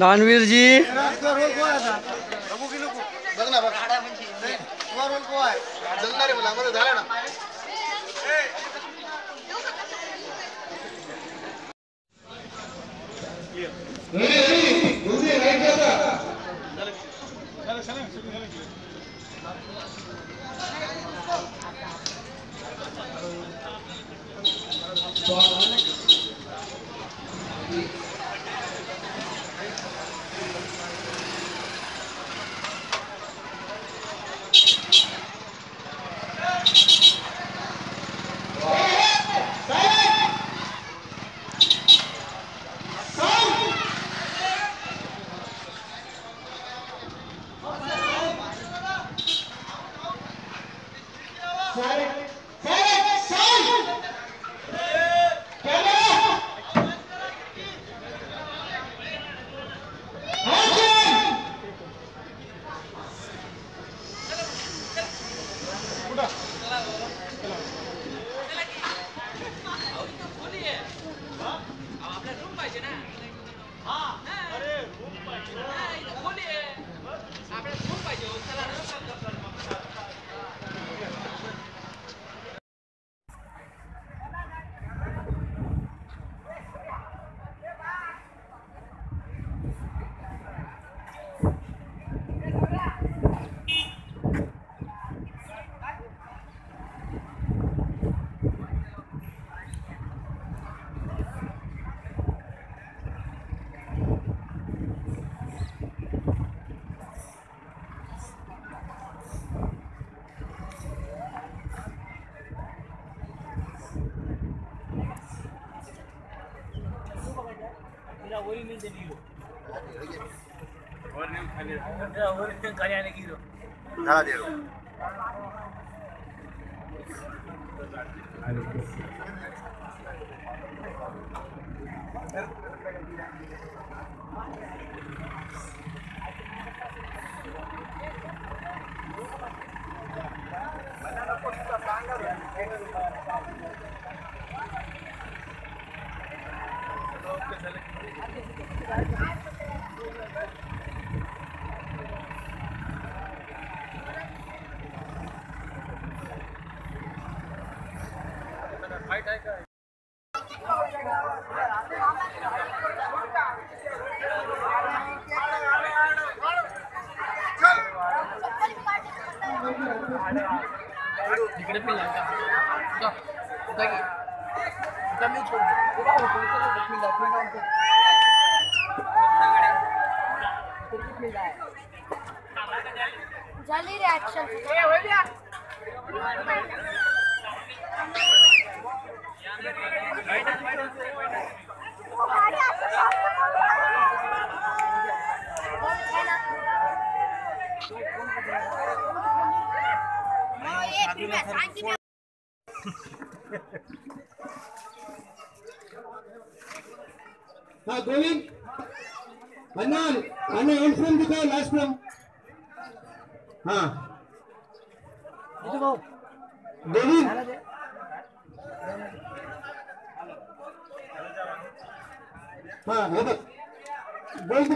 दानवीर जी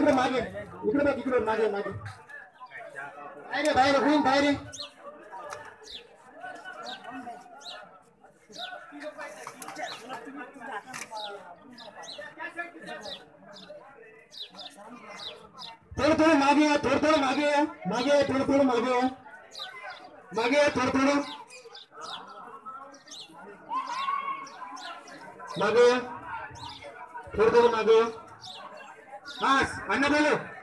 मागे थोड़ा मागे हाँ अन्ना बोलो।